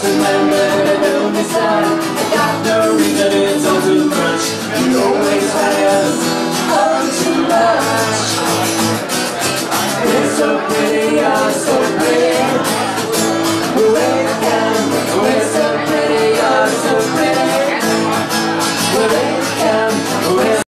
just remember to don't decide. I got no reason, it's all too much. You always have all too much. It's so pretty, awesome.